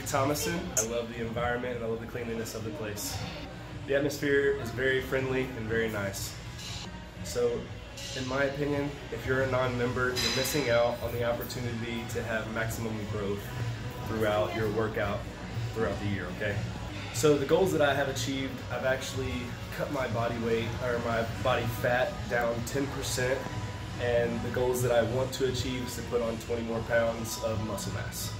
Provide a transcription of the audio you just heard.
Lake Thomason. I love the environment and I love the cleanliness of the place. The atmosphere is very friendly and very nice. So, in my opinion, if you're a non-member, you're missing out on the opportunity to have maximum growth throughout your workout throughout the year, okay? So the goals that I have achieved, I've actually cut my body weight or my body fat down 10%, and the goals that I want to achieve is to put on 20 more pounds of muscle mass.